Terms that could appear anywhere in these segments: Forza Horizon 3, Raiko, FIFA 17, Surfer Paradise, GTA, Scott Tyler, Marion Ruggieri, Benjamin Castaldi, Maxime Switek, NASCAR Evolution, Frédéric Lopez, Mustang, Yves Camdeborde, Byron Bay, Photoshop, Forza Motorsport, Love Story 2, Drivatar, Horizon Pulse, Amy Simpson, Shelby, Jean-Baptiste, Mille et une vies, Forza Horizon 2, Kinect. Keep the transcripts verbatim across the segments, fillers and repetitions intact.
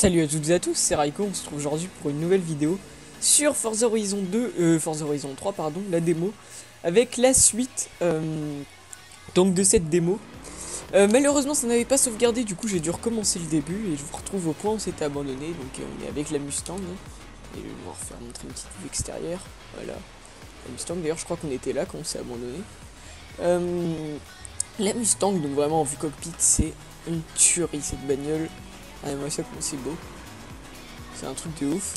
Salut à toutes et à tous, c'est Raiko, on se trouve aujourd'hui pour une nouvelle vidéo sur Forza Horizon deux, euh, Forza Horizon trois, pardon, la démo, avec la suite euh, donc de cette démo. Euh, malheureusement ça n'avait pas sauvegardé, du coup j'ai dû recommencer le début et je vous retrouve au point où on s'était abandonné, donc euh, on est avec la Mustang, et je vais vous refaire montrer une petite vue extérieure, voilà, la Mustang, d'ailleurs je crois qu'on était là quand on s'est abandonné. Euh, la Mustang, donc vraiment en vue cockpit, c'est une tuerie cette bagnole. Ah, moi ça c'est beau, c'est un truc de ouf.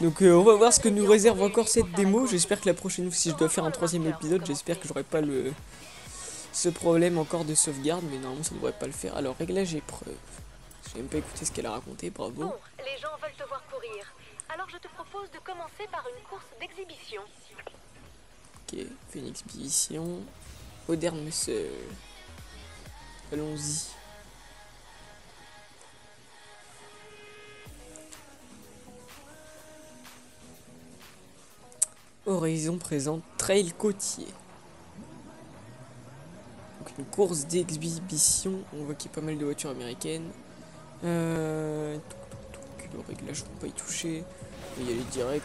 Donc euh, on va voir ce que nous réserve encore cette démo. J'espère que la prochaine, si je dois faire un troisième épisode, j'espère que j'aurai pas le ce problème encore de sauvegarde, mais normalement ça ne devrait pas le faire. Alors réglage épreuve, j'ai même pas écouté ce qu'elle a raconté, bravo. Bon, les gens veulent te voir courir, alors je te propose de commencer par une course d'exhibition. Ok, fais une exhibition, moderne monsieur, allons-y. Horizon présente trail côtier. Donc une course d'exhibition. On voit qu'il y a pas mal de voitures américaines. Euh, tout, tout, tout, le réglage, on ne peut pas y toucher. Il y a les directs.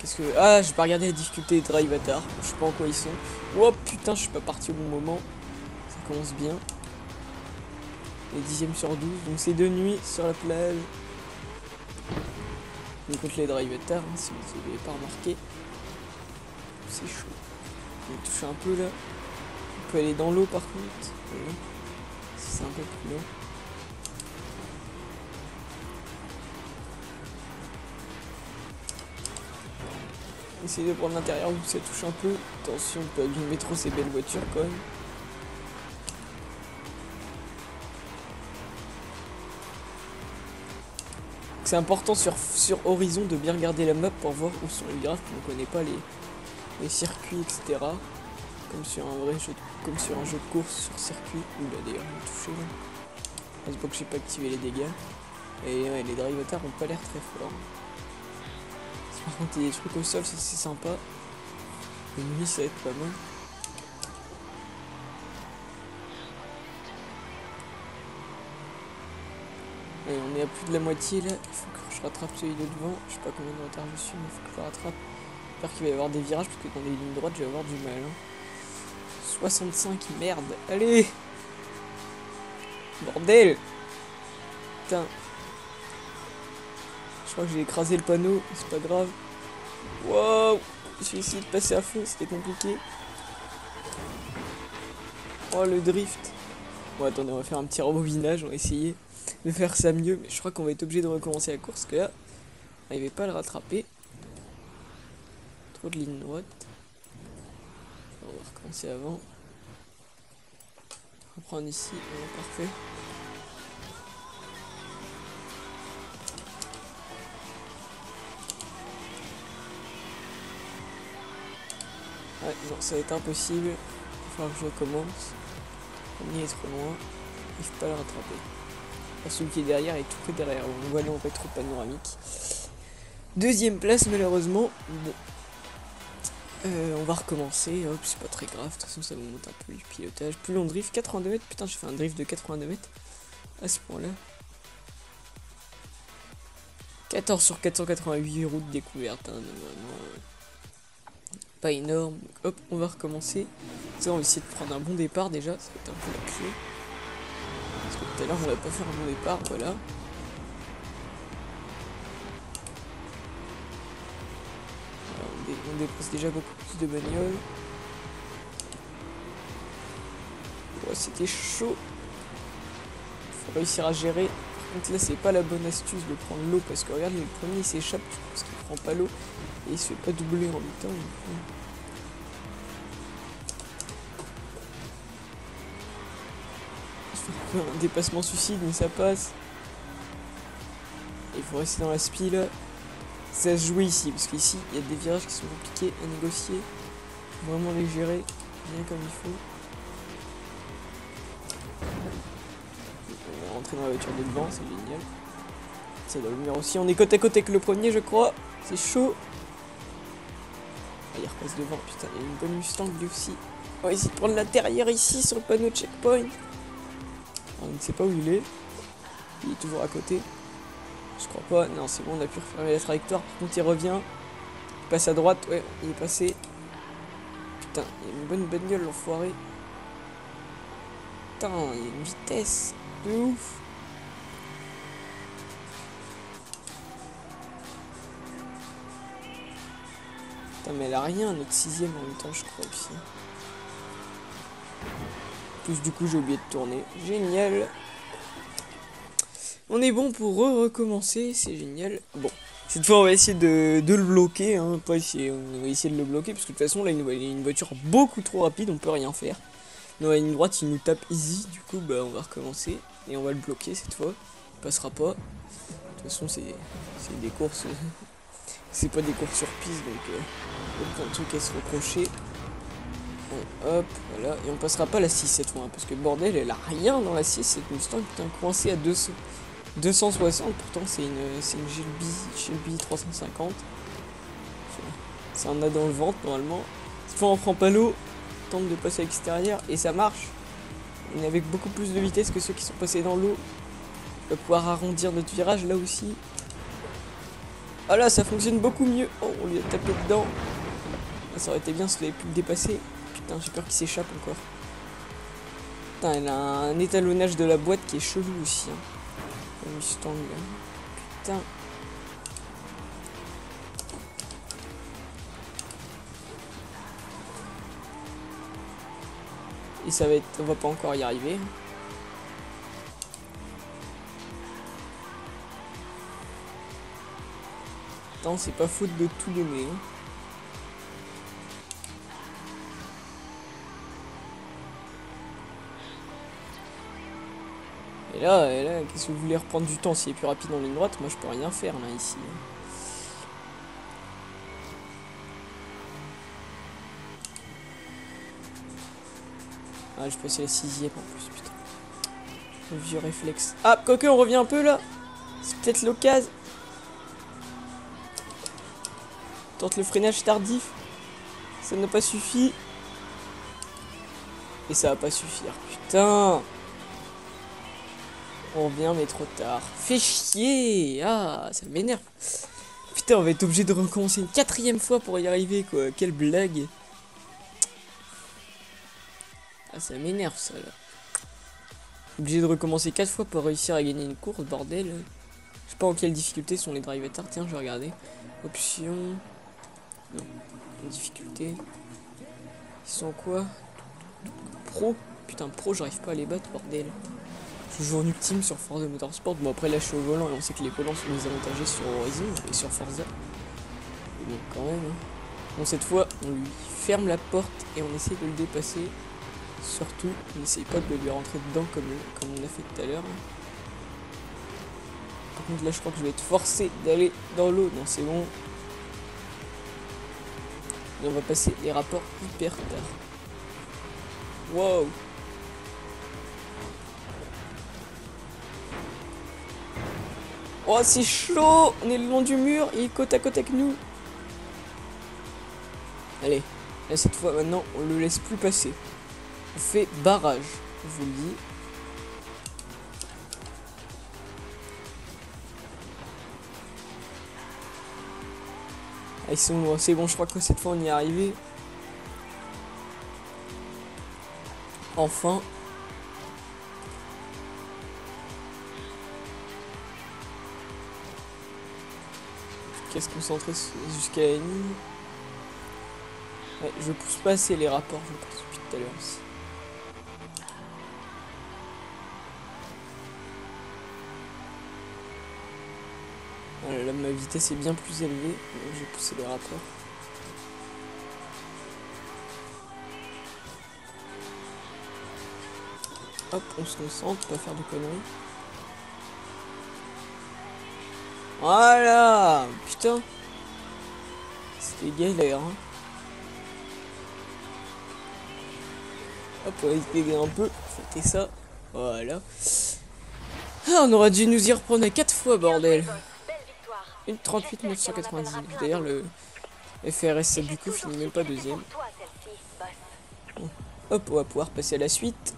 Qu'est-ce que. Ah, je vais pas regarder la difficulté des Drivatar. Je sais pas en quoi ils sont. Oh putain, je suis pas parti au bon moment. Ça commence bien. Les dixième sur douze. Donc c'est de nuit sur la plage. Donc contre les Drivatar, hein, si vous ne l'avez pas remarqué. C'est chaud. On va toucher un peu là. On peut aller dans l'eau par contre. Voilà. C'est un peu plus long. Essayez de prendre l'intérieur où ça touche un peu. Attention, on peut allumer trop ces belles voitures quand même. C'est important sur, sur Horizon de bien regarder la map pour voir où sont les graphes, on ne connaît pas les, les circuits, et cetera. Comme sur un vrai jeu de, comme sur un jeu de course sur circuit. Oula d'ailleurs on touché là. Ah, c'est pas que j'ai pas activé les dégâts. Et ouais, les Drivatars ont pas l'air très forts. Par contre il y a des trucs au sol, c'est sympa. Le mini ça va être pas mal. Allez, on est à plus de la moitié là, il faut que je rattrape celui de devant, je sais pas combien de retard je suis, mais il faut que je le rattrape. J'espère qu'il va y avoir des virages, parce que dans les lignes droites, je vais avoir du mal. Hein. soixante-cinq, merde, allez! Bordel! Putain. Je crois que j'ai écrasé le panneau, c'est pas grave. Wow! J'ai essayé de passer à fond, c'était compliqué. Oh, le drift. Bon, attendez, on va faire un petit rebobinage, on va essayer de faire ça mieux, mais je crois qu'on va être obligé de recommencer la course, parce que là, on n'arrivait pas à le rattraper. Trop de lignes droites. On va recommencer avant. On va prendre ici, voilà, parfait. Ouais, non, ça va être impossible. Il va falloir que je recommence. On y est trop loin. Il ne faut pas le rattraper. Celui qui est derrière est tout près derrière. On voit là en rétro panoramique. Deuxième place malheureusement. Bon. Euh, on va recommencer. Hop, c'est pas très grave. De toute façon, ça nous monte un peu du pilotage. Plus long drift, quatre-vingt-deux mètres. Putain, j'ai fait un drift de quatre-vingt-deux mètres à ce point-là. quatorze sur quatre cent quatre-vingt-huit routes découvertes. Hein, vraiment, euh, pas énorme. Donc, hop, on va recommencer. Ça, on va essayer de prendre un bon départ déjà. Ça va être un peu la clé. Parce que tout à l'heure on va pas faire un bon départ, voilà. On, dé on dépense déjà beaucoup plus de bagnoles. Oh, c'était chaud. Faut réussir à gérer. Par contre là c'est pas la bonne astuce de prendre l'eau, parce que regarde, le premier il s'échappe parce qu'il prend pas l'eau et il se fait pas doubler en même temps. Un dépassement suicide, mais ça passe. Il faut rester dans la spi là. Ça se joue ici, parce qu'ici il y a des virages qui sont compliqués à négocier. Faut vraiment les gérer bien comme il faut. On va rentrer dans la voiture de devant, c'est génial. Ça doit venir aussi. On est côte à côte avec le premier, je crois. C'est chaud. Ah, il repasse devant. Putain, il y a une bonne Mustang lui aussi. On va essayer de prendre l'intérieur ici sur le panneau de checkpoint. On ne sait pas où il est, il est toujours à côté. Je crois pas. Non, c'est bon, on a pu refermer la trajectoire. Par contre, il revient. Il passe à droite. Ouais, il est passé. Putain, il y a une bonne bagnole, l'enfoiré. Putain, il y a une vitesse de ouf. Putain, mais elle a rien, notre sixième en même temps, je crois aussi. Plus du coup, j'ai oublié de tourner. Génial. On est bon pour re-recommencer, c'est génial. Bon, cette fois on va essayer de, de le bloquer, hein. Pas essayer, on va essayer de le bloquer, parce que de toute façon là il y a une voiture beaucoup trop rapide, on peut rien faire. Dans la ligne droite il nous tape easy, du coup bah on va recommencer, et on va le bloquer cette fois, il passera pas. De toute façon c'est des courses, c'est pas des courses sur piste, donc euh, aucun truc à se reprocher. Bon, hop, voilà, et on passera pas la six cette fois, hein, parce que bordel elle a rien dans la six, cette Mustang putain coincée à deux cents. deux cent soixante, pourtant c'est une, une Shelby trois cent cinquante. C'est un add dans le ventre normalement. Cette fois on prend pas l'eau, tente de passer à l'extérieur et ça marche. On est avec beaucoup plus de vitesse que ceux qui sont passés dans l'eau. On va pouvoir arrondir notre virage là aussi. Ah là ça fonctionne beaucoup mieux. Oh, on lui a tapé dedans. Ça aurait été bien si on avait pu le dépasser. Putain, j'ai peur qu'il s'échappe encore. Putain, elle a un étalonnage de la boîte qui est chelou aussi, hein. Mustang, putain. Et ça va être, on va pas encore y arriver. Attends, c'est pas faute de tout donner. Hein. Et là, là qu'est-ce que vous voulez reprendre du temps s'il est plus rapide en ligne droite? Moi, je peux rien faire, là, ici. Ah, je passais la sixième, en plus, putain. Le vieux réflexe. Ah, quoique, on revient un peu, là. C'est peut-être l'occasion. Tente le freinage tardif. Ça n'a pas suffi. Et ça va pas suffire, putain. On revient mais trop tard. Fais chier. Ah, ça m'énerve. Putain, on va être obligé de recommencer une quatrième fois pour y arriver, quoi. Quelle blague. Ah, ça m'énerve, ça, là. Obligé de recommencer quatre fois pour réussir à gagner une course, bordel. Je sais pas en quelle difficulté sont les Drivatar. Tiens, je vais regarder. Option. Non. Difficulté. Ils sont quoi? Pro. Putain, pro, j'arrive pas à les battre, bordel. Je joue en ultime sur Forza Motorsport. Bon, après là je suis au volant et on sait que les volants sont désavantagés sur Horizon et sur Forza. Donc quand même. Hein. Bon, cette fois on lui ferme la porte et on essaie de le dépasser. Surtout, on n'essaye pas de lui rentrer dedans comme, comme on a fait tout à l'heure. Par contre là je crois que je vais être forcé d'aller dans l'eau. Non, c'est bon. Et on va passer les rapports hyper tard. Wow. Oh, c'est chaud. On est le long du mur, il est côte à côte avec nous. Allez, là, cette fois, maintenant, on le laisse plus passer. On fait barrage, je vous le dis. Allez, c'est bon, c'est bon, je crois que cette fois, on y est arrivé. Enfin. À se concentrer jusqu'à la ligne. Ouais, je pousse pas assez les rapports, je pense depuis tout à l'heure aussi. Voilà, là ma vitesse est bien plus élevée, donc j'ai poussé les rapports. Hop, on se concentre, pas faire de conneries. Voilà, putain, c'était galère, hein. Hop, on va dégager un peu, c'était ça, voilà. Ah, on aurait dû nous y reprendre quatre fois, bordel. Une trente-huit neuf cent quatre-vingt-dix. D'ailleurs, le F R S du coup finit même pas deuxième. Bon. Hop, on va pouvoir passer à la suite.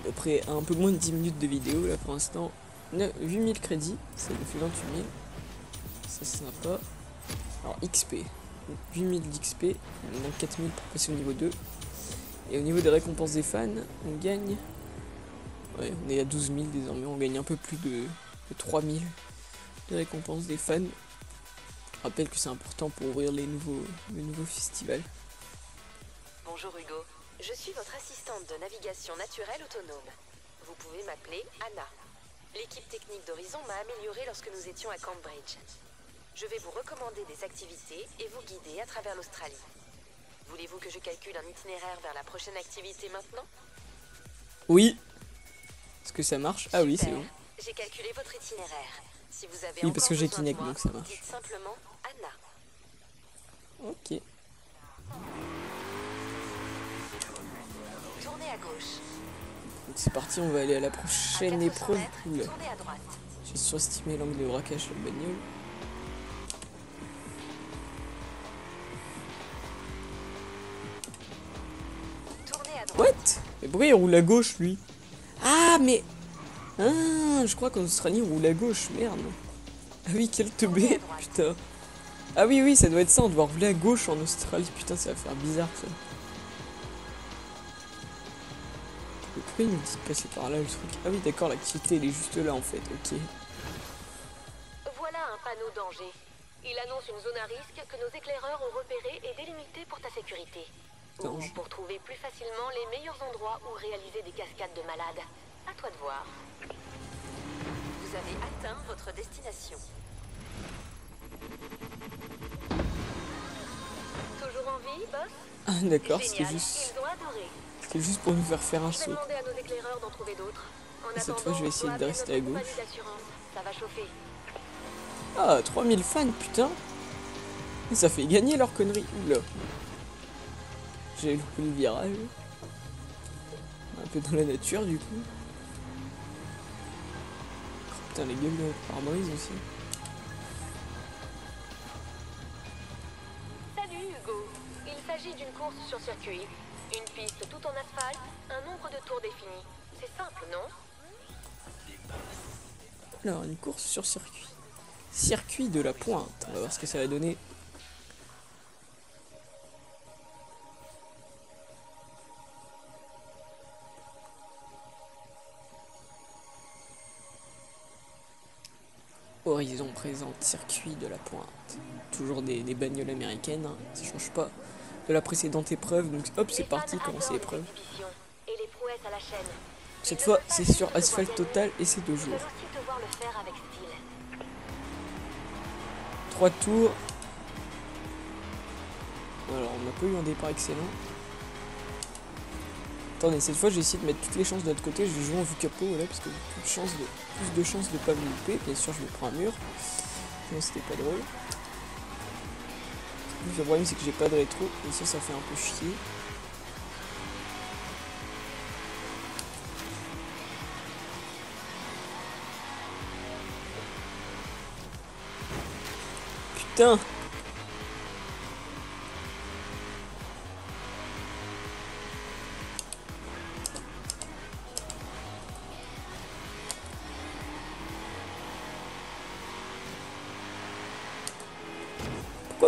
À peu près un peu moins de dix minutes de vidéo là pour l'instant. huit mille crédits, ça nous fait vingt-huit mille. Ça c'est sympa. Alors X P, huit mille d'X P, on gagne quatre mille pour passer au niveau deux. Et au niveau des récompenses des fans, on gagne. Ouais, on est à douze mille désormais, on gagne un peu plus de, de trois mille de récompenses des fans. Je rappelle que c'est important pour ouvrir les nouveaux, les nouveaux festivals. Bonjour Hugo, je suis votre assistante de navigation naturelle autonome. Vous pouvez m'appeler Anna. L'équipe technique d'Horizon m'a améliorée lorsque nous étions à Cambridge. Je vais vous recommander des activités et vous guider à travers l'Australie. Voulez-vous que je calcule un itinéraire vers la prochaine activité maintenant? Oui. Est-ce que ça marche? Ah super. Oui, c'est bon. J'ai calculé votre itinéraire. Si vous avez oui, parce que j'ai Kinect, donc ça marche. Dites simplement Anna. Ok. Tournez à gauche. C'est parti, on va aller à la prochaine épreuve. J'ai surestimé l'angle de braquage sur le bagnole. What? Mais pourquoi il roule à gauche lui? Ah mais... Ah, je crois qu'en Australie on roule à gauche, merde. Ah oui, quel teubé, putain. Ah oui, oui, ça doit être ça, on doit rouler à gauche en Australie, putain, ça va faire bizarre ça. Pourquoi il me dit de passer par là le truc? Ah oui d'accord, l'activité elle est juste là en fait, ok. Voilà un panneau danger. Il annonce une zone à risque que nos éclaireurs ont repérée et délimitée pour ta sécurité. Ou pour trouver plus facilement les meilleurs endroits où réaliser des cascades de malades. À toi de voir. Vous avez atteint votre destination. Toujours en vie, boss? Ah d'accord, c'était juste... C'était juste pour nous faire faire un saut. Cette fois, je vais essayer de rester à gauche. Ah, trois mille fans, putain. Ça fait gagner leur connerie. Oula. J'ai loupé le virage. Un peu dans la nature du coup. Oh, putain les gueules de pare-brise aussi. Salut Hugo. Il s'agit d'une course sur circuit. Une piste tout en asphalte, un nombre de tours défini. C'est simple, non? Alors une course sur circuit. Circuit de la pointe. On va voir ce que ça va donner. Horizon présente circuit de la pointe. Toujours des, des bagnoles américaines, hein, ça change pas de la précédente épreuve, donc hop c'est parti, commencer l'épreuve. Cette fois c'est sur asphalte total et c'est deux jours. Trois tours. Alors on n'a pas eu un départ excellent. Attendez, cette fois j'ai essayé de mettre toutes les chances de l'autre côté, je vais jouer en vue capot, voilà, parce que plus de chances de, plus de chances de pas me louper, bien sûr je me prends un mur, sinon c'était pas drôle. Le problème c'est que j'ai pas de rétro, et ça ça fait un peu chier. Putain!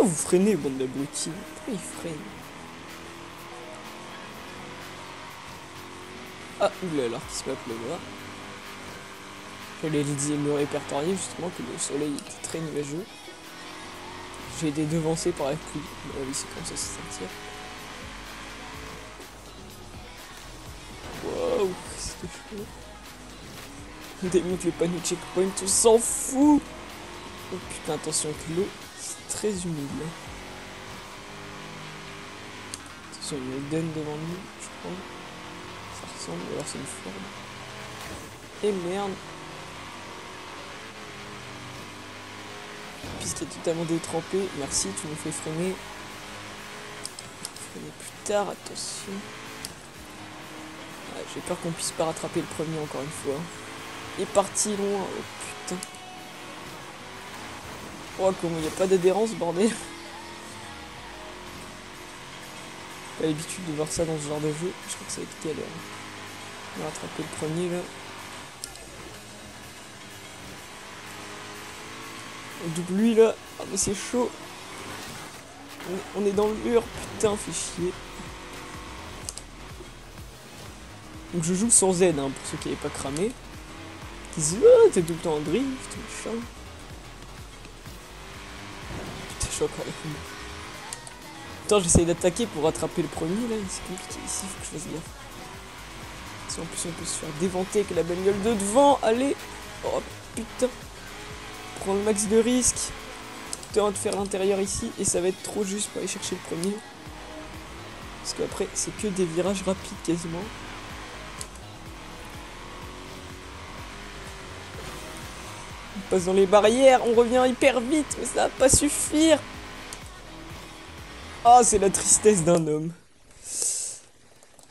Vous freinez, bande d'abrutis. Pourquoi il freine? Ah, oula, alors qu'il se met à pleuvoir. J'allais le répertorier justement que le soleil était très nuageux. J'ai été devancé par la pluie. Bah oui, c'est comme ça se sentir. Waouh, c'était chaud. On démonte les panneaux de checkpoint, on s'en fout. Oh putain, attention avec l'eau. Très humide. Attention, il y a une donne devant nous, je crois. Ça ressemble, alors c'est une forme. Et merde. Puisqu'il est totalement détrempé. Merci, tu nous fais freiner. Freiner plus tard, attention. Ah, j'ai peur qu'on puisse pas rattraper le premier encore une fois. Il est parti loin, oh putain. Oh, comment il n'y a pas d'adhérence, bordel. Pas l'habitude de voir ça dans ce genre de jeu. Je crois que ça va être galère. On va rattraper le premier là. On double lui là. Ah mais c'est chaud. On est dans le mur. Putain, fait chier. Donc je joue sans aide hein, pour ceux qui n'avaient pas cramé. Qui disent oh, t'es tout le temps en drift, machin. Putain, je suis encore là. Putain, j'essaye d'attaquer pour rattraper le premier là, c'est compliqué ici, faut que je fasse gaffe. En plus on peut se faire déventer avec la bagnole de devant, allez. Oh putain. Prends le max de risque. Putain, de faire l'intérieur ici et ça va être trop juste pour aller chercher le premier. Parce qu'après c'est que des virages rapides quasiment. On passe dans les barrières, on revient hyper vite, mais ça va pas suffire. Ah, oh, c'est la tristesse d'un homme.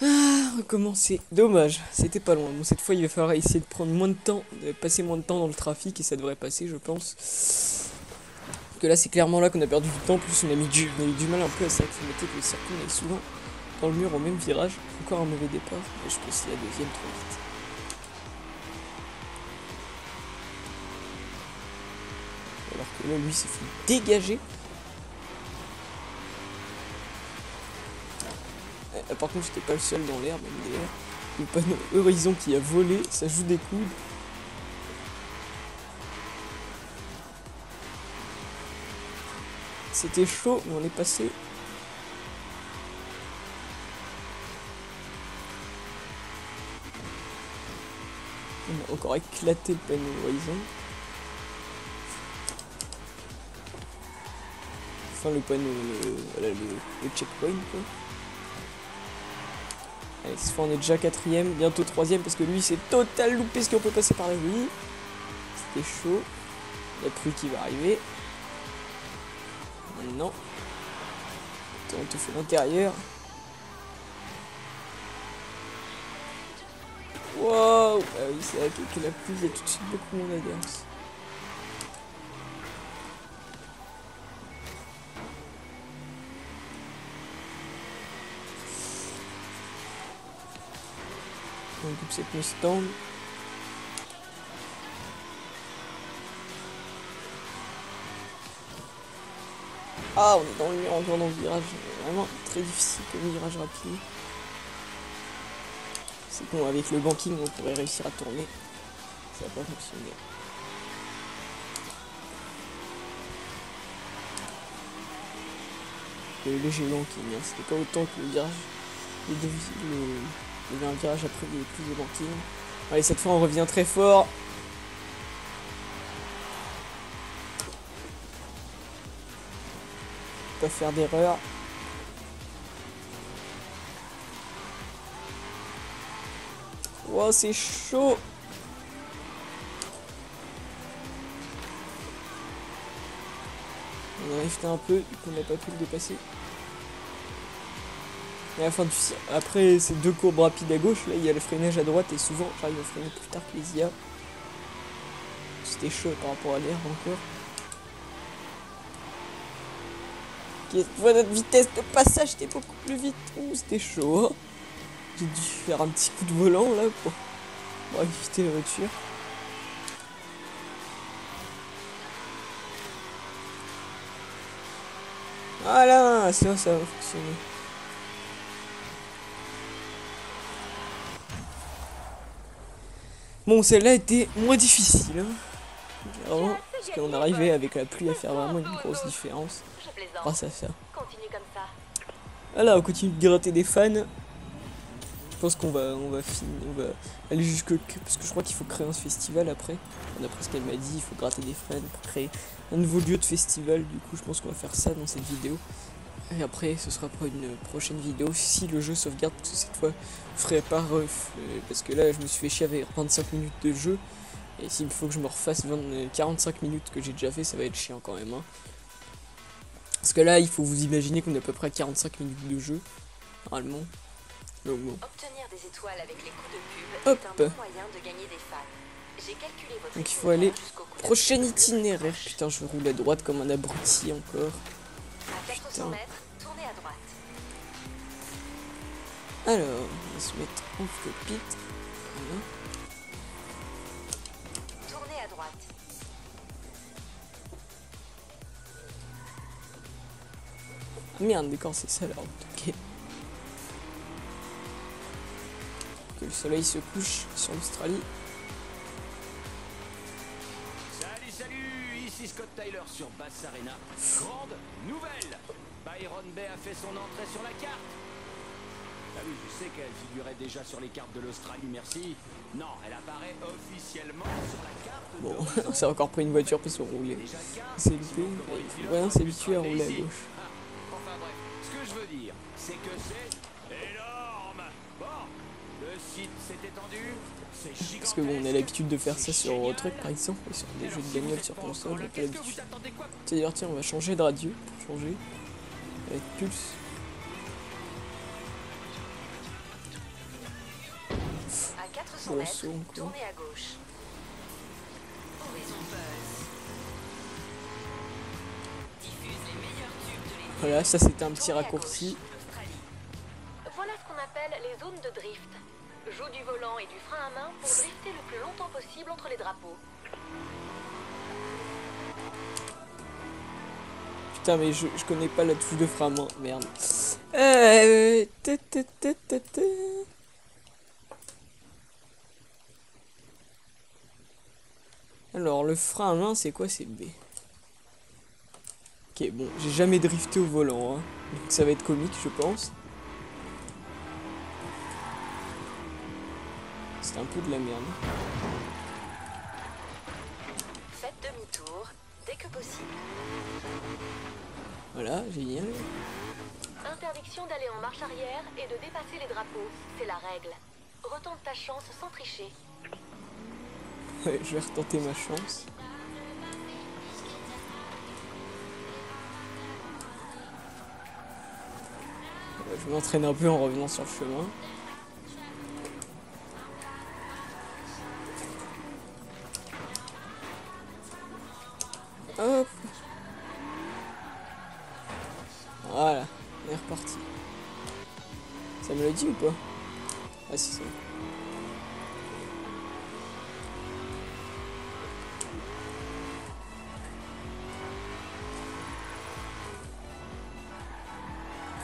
Ah, recommencer. Dommage, c'était pas loin. Bon, cette fois, il va falloir essayer de prendre moins de temps, de passer moins de temps dans le trafic, et ça devrait passer, je pense. Parce que là, c'est clairement là qu'on a perdu du temps. En plus, on a mis du, on a eu du mal un peu à s'acclimater, que le circuit, on est souvent dans le mur au même virage. Encore un mauvais départ, et je peux essayer la deuxième trop vite. Alors que là, lui, s'est fait dégager. Par contre, j'étais pas le seul dans l'air, même d'ailleurs. Le panneau Horizon qui a volé, ça joue des coudes. C'était chaud, mais on est passé. On a encore éclaté le panneau Horizon. Enfin, le panneau, le, voilà, le, le checkpoint, quoi. Allez, cette fois on est déjà quatrième, bientôt troisième parce que lui c'est total loupé ce qu'on peut passer par la pluie. C'était chaud. La pluie qui va arriver. Maintenant. On te fait l'intérieur. Wow. Ah oui, c'est vrai que la pluie, il y a tout de suite beaucoup moins d'adhérence. On coupe cette Mustang. Ah, on est dans le mur encore dans le virage. Vraiment très difficile comme virage rapide. C'est bon, avec le banking on pourrait réussir à tourner. Ça n'a pas fonctionné. Le léger banking, hein. C'était pas autant que le virage. Les deux, le... Il y avait un virage après les plus de banking. Allez, cette fois on revient très fort. Pas faire d'erreur. Wow, c'est chaud. On a rifté un peu, qu'on n'a pas pu le dépasser. Et à la fin du... Après ces deux courbes rapides à gauche, là il y a le freinage à droite et souvent j'arrive à freiner plus tard que les I A. C'était chaud par rapport à l'air encore. Qu'est-ce que notre vitesse de passage était beaucoup plus vite. Ouh, c'était chaud. J'ai dû faire un petit coup de volant là pour, pour éviter la voiture. Voilà, ça, ça va fonctionner. Bon, celle-là était moins difficile, hein. Vraiment, parce qu'on arrivait avec la pluie à faire vraiment une grosse différence grâce à ça. Voilà, on continue de gratter des fans. Je pense qu'on va, on va finir, on va aller jusque... Parce que je crois qu'il faut créer un festival après. D'après ce qu'elle m'a dit, il faut gratter des fans pour créer un nouveau lieu de festival. Du coup, je pense qu'on va faire ça dans cette vidéo. Et après, ce sera pour une prochaine vidéo si le jeu sauvegarde, parce que cette fois, je ferai pas ref. Euh, parce que là, je me suis fait chier avec vingt-cinq minutes de jeu. Et s'il faut que je me refasse vingt, quarante-cinq minutes que j'ai déjà fait, ça va être chiant quand même. Hein. Parce que là, il faut vous imaginer qu'on est à peu près à quarante-cinq minutes de jeu. Normalement. Donc bon. Hop. Donc il faut aller. Prochain itinéraire. Putain, je roule à droite comme un abruti encore. Putain. Alors, on va se mettre en cockpit. Voilà. Tournez à droite. Merde, mais quand c'est ça alors, ok. Que le soleil se couche sur l'Australie. Salut, salut, ici Scott Tyler sur Bass Arena. Grande nouvelle, Byron Bay a fait son entrée sur la carte. Ah oui, je sais qu'elle figurait déjà sur les cartes de l'Australie, merci. Non, elle apparaît officiellement sur la carte. Bon, c'est encore pris une voiture pour se rouler. C'est habitué, ouais, c'est habitué à rouler à gauche. Enfin bref, ce que je veux dire, c'est que c'est énorme. Bon, le site s'est étendu, c'est gigantesque. Parce que bon, on a l'habitude de faire ça sur un truc par exemple, et sur des alors, jeux de gagnol sur console, on n'a pas l'habitude. C'est-à-dire, tiens, on va changer de radio pour changer avec Pulse. Bon son, quoi. Voilà, ça c'était un petit raccourci. Voilà ce qu'on appelle les zones de drift. Joue du volant et du frein à main pour drifter le plus longtemps possible entre les drapeaux. Putain, mais je, je connais pas la touche de frein à main, merde. Euh... Alors, le frein à main, c'est quoi? C'est B. Ok, bon, j'ai jamais drifté au volant, hein. Donc ça va être comique, je pense. C'est un peu de la merde. Faites demi-tour dès que possible. Voilà, génial. Interdiction d'aller en marche arrière et de dépasser les drapeaux, c'est la règle. Retente ta chance sans tricher. Ouais, je vais retenter ma chance. Ouais, je m'entraîne un peu en revenant sur le chemin. Hop. Voilà, on est reparti. Ça me le dit ou pas? Ah si, ça.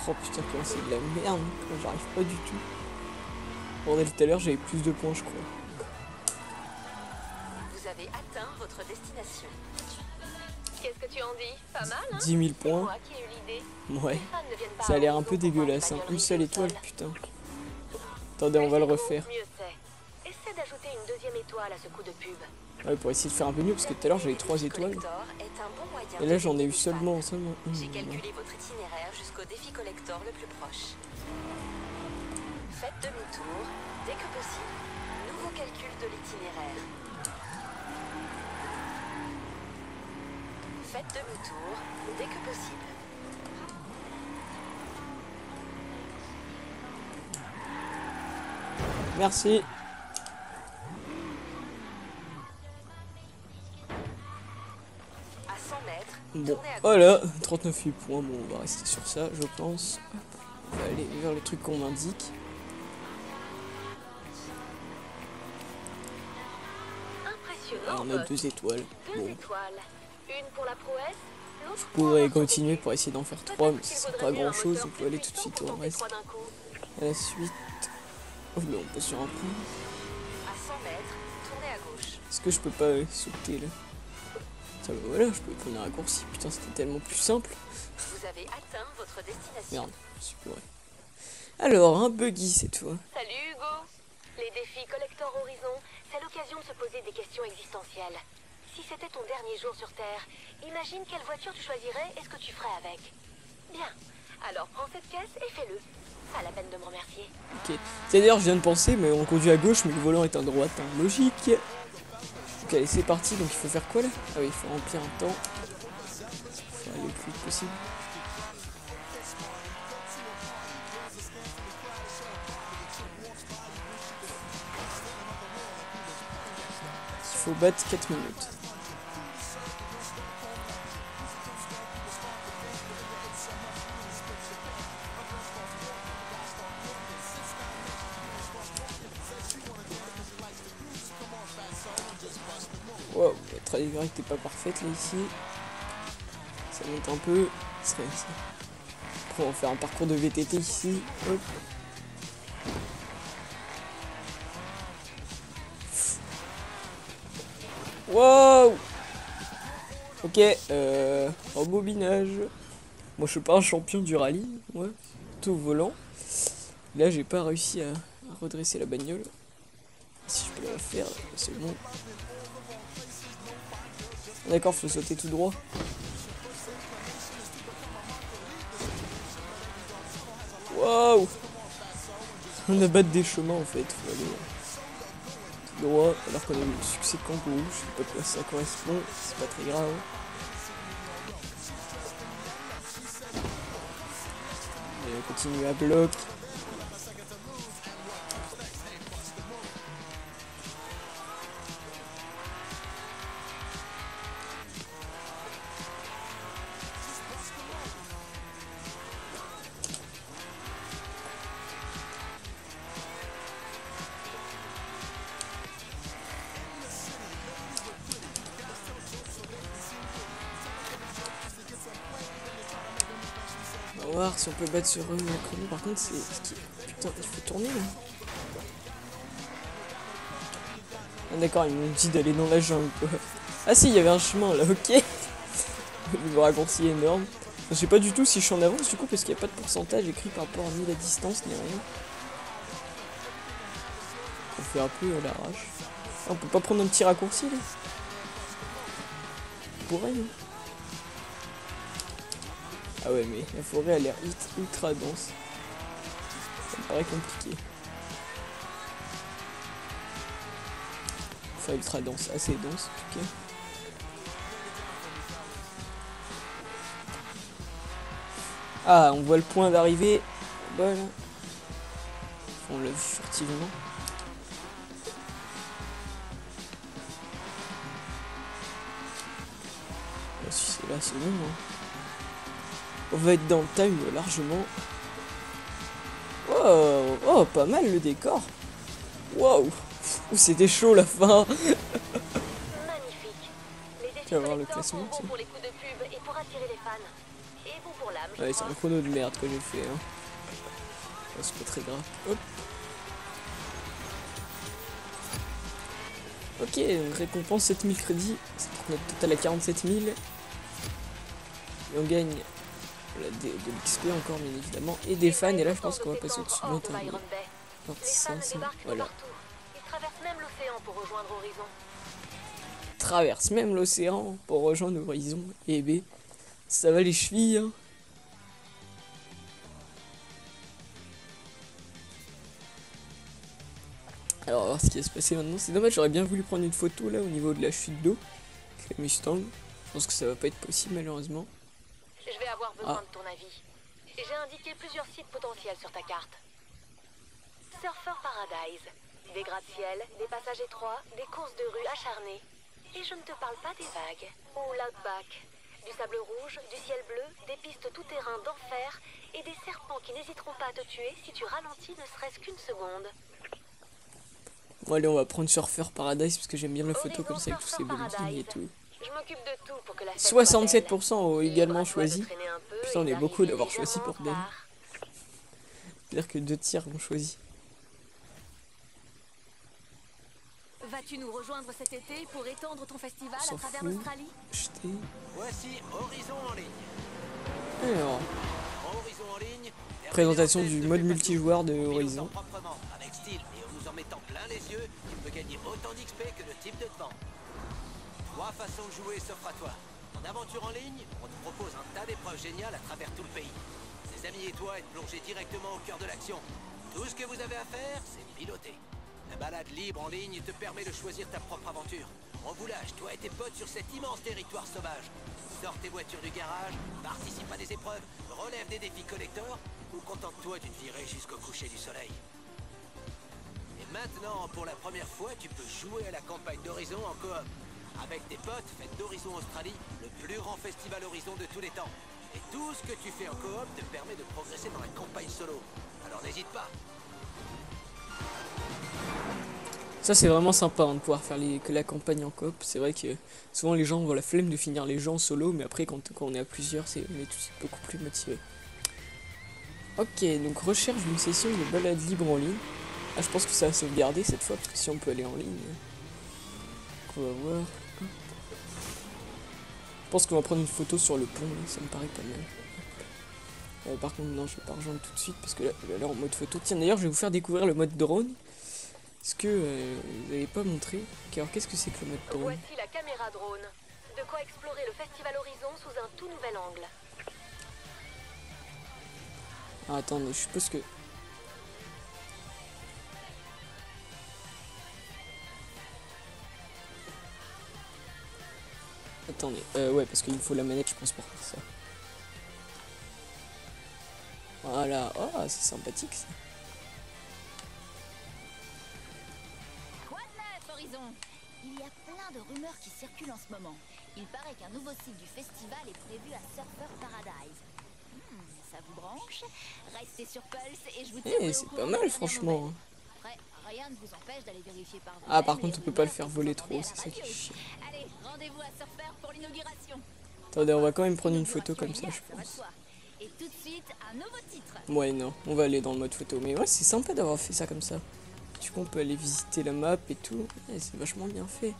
Oh putain, c'est de la merde, j'arrive pas du tout. Bordel, tout à l'heure j'avais plus de points, je crois. Vous avez atteint votre destination. Qu'est-ce que tu en dis? Pas mal, hein? dix mille points. Ouais. Ça a l'air un peu dégueulasse, hein. Une seule étoile, putain. Attendez, on va le refaire. Essaie d'ajouter une deuxième étoile à ce coup de pub. Ouais, pour essayer de faire un peu mieux, parce que tout à l'heure j'avais trois étoiles. Et là j'en ai eu seulement, seulement. J'ai calculé votre itinéraire jusqu'au défi collector le plus proche. Faites demi-tour dès que possible. Nouveau calcul de l'itinéraire. Faites demi-tour dès que possible. Merci. Bon, voilà, trente-neuf points, bon, on va rester sur ça, je pense. On va aller vers le truc qu'on m'indique. Ah, on a deux étoiles. Bon. Je pourrais continuer pour essayer d'en faire trois, mais ça sert pas grand chose, on peut aller tout de suite au reste. À la suite. Oh non, on peut sur un coup. Est-ce que je peux pas euh, sauter là? Ben voilà, je peux prendre un raccourci, putain c'était tellement plus simple. Vous avez atteint votre destination. Merde, je suis bourré. Alors, un buggy cette fois. Salut Hugo. Les défis Collector Horizon, c'est l'occasion de se poser des questions existentielles. Si c'était ton dernier jour sur Terre, imagine quelle voiture tu choisirais et ce que tu ferais avec. Bien, alors prends cette caisse et fais-le. Pas la peine de me remercier. Ok, c'est d'ailleurs je viens de penser, mais on conduit à gauche, mais le volant est à droite, hein. Logique. Ok, allez, c'est parti, donc il faut faire quoi là? Ah oui, il faut remplir un temps. Il faut aller le plus vite possible. Il faut battre quatre minutes. Wow, la trajectoire n'était pas parfaite là ici. Ça monte un peu. Ça, ça. Après on fait un parcours de V T T ici. Hop. Wow. Ok, euh, embobinage. Moi je suis pas un champion du rallye, ouais. Tout volant. Là j'ai pas réussi à, à redresser la bagnole. Si je peux la faire, c'est bon. D'accord, faut sauter tout droit. Waouh! On abat des chemins en fait, faut aller tout droit, alors qu'on a eu le succès de kangourou, je sais pas quoi ça correspond, c'est pas très grave. Et on continue à bloc. Voir si on peut battre sur eux. Par contre, c'est putain, il faut tourner là. Ah, d'accord, ils m'ont dit d'aller dans la jungle quoi. Ah, si, il y avait un chemin là, ok. Le raccourci énorme. Je sais pas du tout si je suis en avance du coup, parce qu'il n'y a pas de pourcentage écrit par rapport à ni la distance ni rien. On fait un peu à l'arrache. Ah, on peut pas prendre un petit raccourci là. Pour rien. Ah ouais, mais la forêt a l'air ultra dense. Ça me paraît compliqué. Enfin ultra dense, assez dense en tout cas. Ah, on voit le point d'arrivée. Voilà. On l'a vu furtivement. Ah, si c'est là, c'est bon hein. On va être dans le time largement. Oh, oh, pas mal le décor. Waouh, c'était chaud la fin. Magnifique. Tu vas voir le classement. Pour les coups de pub et pour attirer les fans. Et bon pour l'âme. Ouais, c'est un chrono de merde que j'ai fait. Hein. Oh, c'est pas très grave. Hop. Ok, on récompense sept mille crédits. Notre total à quarante-sept mille. Et on gagne. Voilà, de, de l'X P encore bien évidemment et des fans, et là je pense qu'on va passer au-dessus de l'intérieur. Voilà. Traverse même l'océan pour rejoindre Horizon. Et B, ça va les chevilles hein. Alors on va voir ce qui va se passer maintenant. C'est dommage, j'aurais bien voulu prendre une photo là au niveau de la chute d'eau avec la Mustang. Je pense que ça va pas être possible malheureusement. Je vais avoir besoin ah. de ton avis. J'ai indiqué plusieurs sites potentiels sur ta carte. Surfer Paradise, des gratte-ciel, des passages étroits, des courses de rue acharnées. Et je ne te parle pas des vagues, ou l'outback, du sable rouge, du ciel bleu, des pistes tout-terrain d'enfer et des serpents qui n'hésiteront pas à te tuer si tu ralentis ne serait-ce qu'une seconde. Bon allez, on va prendre Surfer Paradise parce que j'aime bien la photo comme ça avec tous ces belles lignes et tout. Je m'occupe de tout pour que la soixante-sept pour cent ont également choisi. Putain, on est beaucoup d'avoir choisi pour Ben. C'est-à-dire que deux tiers ont choisi. Vas-tu nous rejoindre cet été pour étendre ton festival à travers l'Australie ? Voici Horizon en ligne. Alors, présentation du mode multijoueur de Horizon. Avec style et en vous en mettant plein les yeux, tu peux gagner autant d'X P que le type de temps. Trois façons de jouer s'offrent à toi. En aventure en ligne, on te propose un tas d'épreuves géniales à travers tout le pays. Tes amis et toi êtes plongés directement au cœur de l'action. Tout ce que vous avez à faire, c'est piloter. La balade libre en ligne te permet de choisir ta propre aventure. On vous lâche, toi et tes potes, sur cet immense territoire sauvage. Sors tes voitures du garage, participe à des épreuves, relève des défis collecteurs ou contente-toi d'une virée jusqu'au coucher du soleil. Et maintenant, pour la première fois, tu peux jouer à la campagne d'Horizon en coop. Avec tes potes, faites d'Horizon Australie le plus grand festival Horizon de tous les temps. Et tout ce que tu fais en coop te permet de progresser dans la campagne solo. Alors n'hésite pas. Ça c'est vraiment sympa hein, de pouvoir faire les, que la campagne en coop. C'est vrai que souvent les gens ont la flemme de finir les jeux en solo, mais après quand, quand on est à plusieurs, c'est, on est tous beaucoup plus motivés. Ok, donc recherche d'une session de balade libre en ligne. Ah, je pense que ça va sauvegarder cette fois, parce que si on peut aller en ligne. Donc, on va voir. Je pense qu'on va prendre une photo sur le pont, là. Ça me paraît pas mal. Euh, par contre, non, je vais pas rejoindre tout de suite, parce que là, je vais aller en mode photo. Tiens, d'ailleurs, je vais vous faire découvrir le mode drone. Est-ce que euh, vous n'avez pas montré? Alors, qu'est-ce que c'est que le mode drone? Voici la caméra drone. De quoi explorer le Festival Horizon sous un tout nouvel angle. Ah, attendez, je suppose que... Attendez, euh, ouais, parce qu'il me faut la manette, je pense, pour faire ça. Voilà, oh, c'est sympathique, ça. Quoi de neuf, Horizon? Il y a plein de rumeurs qui circulent en ce moment. Il paraît qu'un nouveau site du festival est prévu à Surfer Paradise. Hmm, ça vous branche? Restez sur Pulse et je vous dis... Eh, c'est pas mal, franchement. Après, rien ne vous empêche d'aller vérifier par vous-même. Ah, par contre, on peut pas le faire voler trop, c'est ça qui est chiant. Allez, rendez-vous à Surfer pour l'inauguration. Attendez, on va quand même prendre une photo comme ça, je pense. Et tout de suite, un nouveau titre. Ouais, non, on va aller dans le mode photo. Mais ouais, c'est sympa d'avoir fait ça comme ça. Du coup, on peut aller visiter la map et tout. Ouais, c'est vachement bien fait.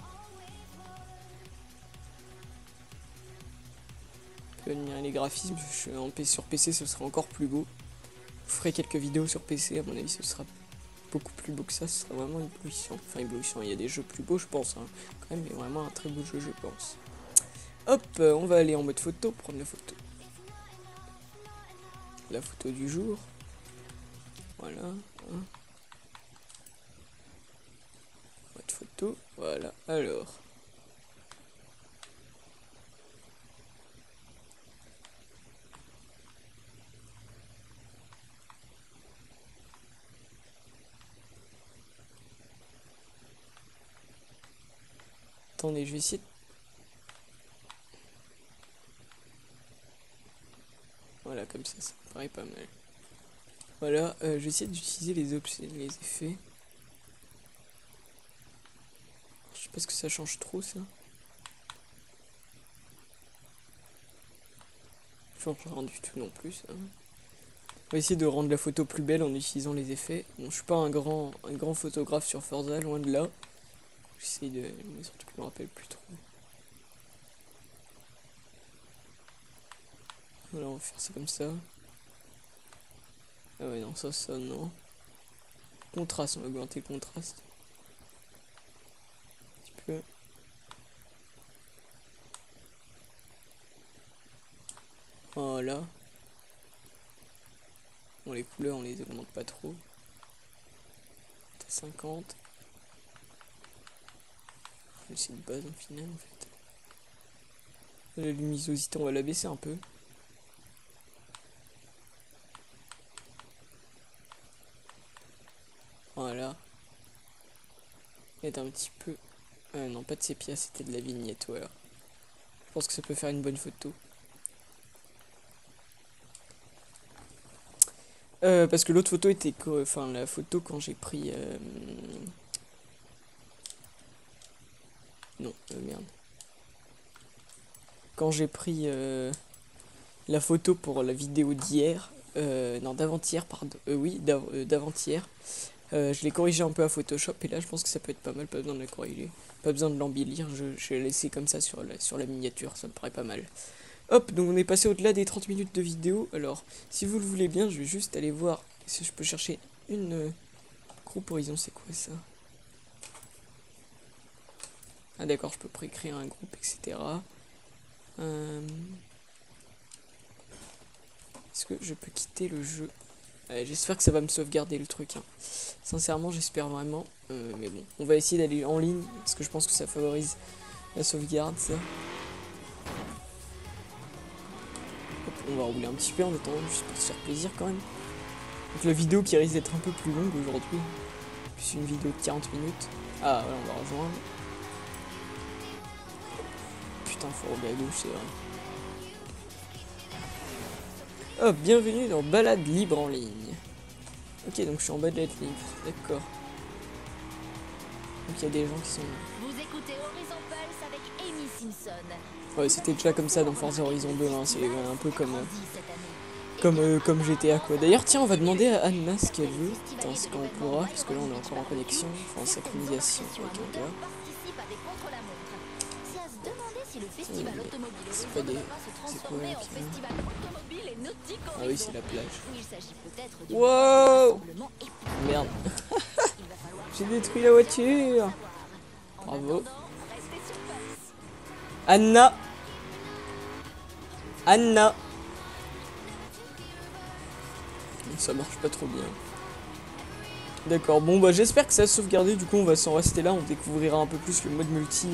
On peut admirer les graphismes. Je suis en P... Sur P C, ce sera encore plus beau. Je ferai quelques vidéos sur P C. À mon avis, ce sera beaucoup plus beau que ça. Ce sera vraiment éblouissant. Enfin, éblouissant. Il y a des jeux plus beaux, je pense. Hein. Quand même, mais vraiment un très beau jeu, je pense. Hop, on va aller en mode photo, prendre la photo. La photo du jour, voilà, hein. Votre photo, voilà, alors, attendez, je vais essayer de... Voilà, comme ça, ça me paraît pas mal. Voilà, euh, je vais essayer d'utiliser les options, les effets. Je sais pas ce que ça change trop, ça. Je change rien du tout non plus. Hein. On va essayer de rendre la photo plus belle en utilisant les effets. Bon, je suis pas un grand, un grand photographe sur Forza, loin de là. J'essaie de... Mais surtout que je me rappelle plus trop. Voilà, on va faire ça comme ça. Ah ouais, non, ça, ça, non. Contraste, on va augmenter le contraste. Un petit peu. Voilà. Bon, les couleurs, on les augmente pas trop. cinquante. C'est de base, en final, en fait. La luminosité, on va la baisser un peu. Voilà. Et un petit peu... Ah non, pas de sépia, c'était de la vignette, ouais. Je pense que ça peut faire une bonne photo. Euh, parce que l'autre photo était... Co... Enfin, la photo quand j'ai pris... Euh... Non, euh, merde. Quand j'ai pris euh... la photo pour la vidéo d'hier... Euh, non, d'avant-hier, pardon. Euh, oui, d'avant-hier. Euh, je l'ai corrigé un peu à Photoshop et là je pense que ça peut être pas mal, pas besoin de la corriger, pas besoin de l'embellir, je, je l'ai laissé comme ça sur la, sur la miniature, ça me paraît pas mal. Hop, donc on est passé au-delà des trente minutes de vidéo, alors si vous le voulez bien, je vais juste aller voir si je peux chercher une euh, groupe Horizon, c'est quoi ça? Ah d'accord, je peux pré-créer un groupe, et cetera. Euh... Est-ce que je peux quitter le jeu? Euh, j'espère que ça va me sauvegarder le truc, hein. Sincèrement, j'espère vraiment, euh, mais bon, on va essayer d'aller en ligne, parce que je pense que ça favorise la sauvegarde, ça. Hop, on va rouler un petit peu en attendant, juste pour se faire plaisir quand même. Donc la vidéo qui risque d'être un peu plus longue aujourd'hui, plus une vidéo de quarante minutes. Ah, voilà, on va rejoindre. Putain, faut rouler à gauche, c'est vrai. Oh, bienvenue dans Balade libre en ligne. Ok, donc je suis en balade libre, d'accord. Donc il y a des gens qui sont... Vous écoutez Horizon Pulse avec Amy Simpson. Ouais, c'était déjà comme ça dans Forza Horizon deux, hein. C'est un peu comme, euh, comme, euh, comme G T A quoi. D'ailleurs tiens, on va demander à Anna ce qu'elle veut, putain, ce qu'on pourra, parce que là on est encore en connexion, enfin en synchronisation avec un gars. C'est pas des... C'est quoi là, ah oui, c'est la plage. Wow. Merde. J'ai détruit la voiture. Bravo. Anna. Anna. Ça marche pas trop bien. D'accord, bon bah j'espère que ça a sauvegardé, du coup on va s'en rester là, on découvrira un peu plus le mode multi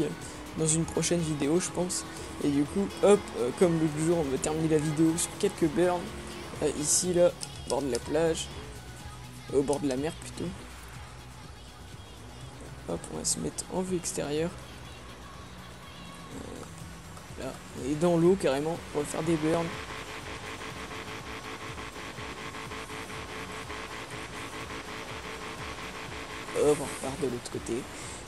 dans une prochaine vidéo je pense. Et du coup, hop, euh, comme l'autre jour, on va terminer la vidéo sur quelques burns. Euh, ici là, au bord de la plage, euh, au bord de la mer plutôt. Hop, on va se mettre en vue extérieure. Euh, là, et dans l'eau carrément, on va faire des burns. Hop, on repart de l'autre côté.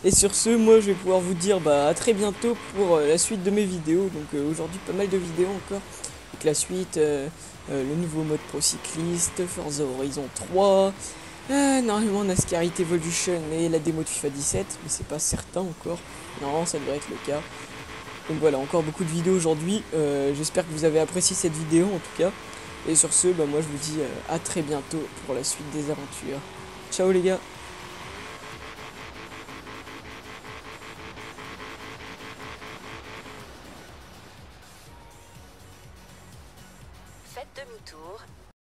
Et sur ce, moi je vais pouvoir vous dire bah, à très bientôt pour euh, la suite de mes vidéos. Donc euh, aujourd'hui pas mal de vidéos encore. Avec la suite, euh, euh, le nouveau mode pro cycliste, Forza Horizon trois, euh, normalement NASCAR Evolution et la démo de FIFA dix-sept. Mais c'est pas certain encore. Normalement ça devrait être le cas. Donc voilà, encore beaucoup de vidéos aujourd'hui. Euh, J'espère que vous avez apprécié cette vidéo en tout cas. Et sur ce, bah, moi je vous dis euh, à très bientôt pour la suite des aventures. Ciao les gars.